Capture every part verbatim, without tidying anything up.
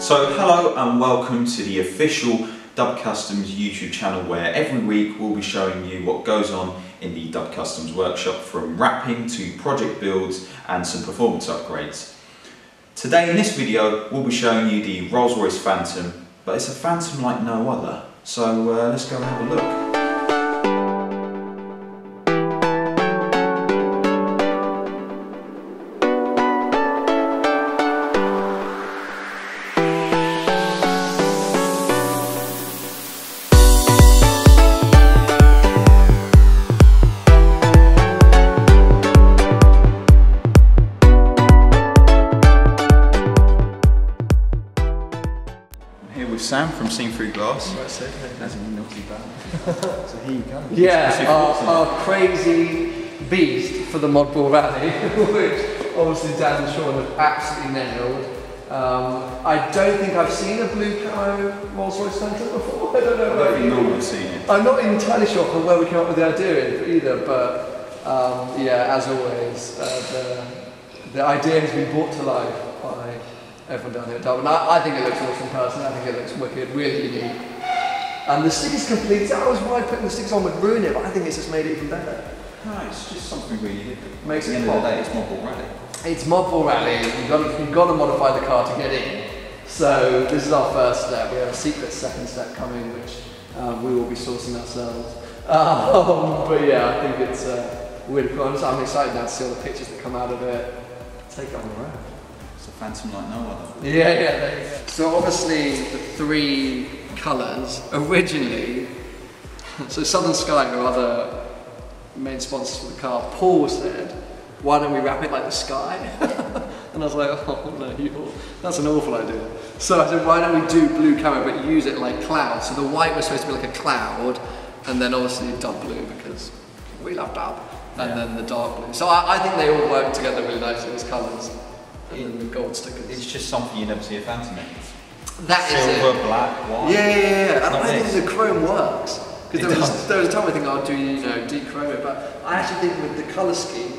So hello and welcome to the official Dub Customs YouTube channel, where every week we'll be showing you what goes on in the Dub Customs workshop, from wrapping to project builds and some performance upgrades. Today in this video we'll be showing you the Rolls-Royce Phantom, but it's a Phantom like no other, so uh, let's go and have a look. Sam from Seen Through Glass. That's it. That's a naughty band. So here you go. Yeah, our, our crazy beast for the Mod Ball Rally, which obviously Dan and Sean have absolutely nailed. Um, I don't think I've seen a blue camo Rolls-Royce Phantom before. I don't know about you. Normally seen it. I'm not entirely sure from where we came up with the idea either, but um, yeah, as always, uh, the, the idea has been brought to life by everyone down here at Dub, and I, I think it looks awesome personally. I think it looks wicked, really unique. And the sticks complete. I was worried putting the sticks on would ruin it, but I think it's just made it even better. No, it's just something really different. Makes it pop. It's Mod Ball Rally. It's Mod Ball Rally. You've got, you've got to modify the car to get in. So this is our first step. We have a secret second step coming, which uh, we will be sourcing ourselves. Um, but yeah, I think it's uh, really cool. I'm excited now to see all the pictures that come out of it. Take it on the road. It's a Phantom like no other. Yeah, yeah, there you go. So obviously the three colours originally, so Southern Sky, our other main sponsor for the car, Paul said, why don't we wrap it like the sky? And I was like, oh no, you're, that's an awful idea. So I said, why don't we do blue camo but use it like cloud? So the white was supposed to be like a cloud, and then obviously Dub blue because we love Dub, and yeah, then the dark blue. So I, I think they all work together really nicely as colours. And the gold stickers. It's just something you never see a Phantom in. That Silver, is Silver, black, white. Yeah, yeah, yeah. And I think the chrome works. Because there, there was a time I think I'll do, you know, dechrome it, but I actually think with the colour scheme,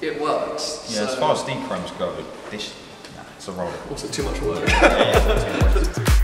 it works. Yeah, so as far as dechromes go, this, nah, it's a roller. Also too much work. Yeah, yeah, too much.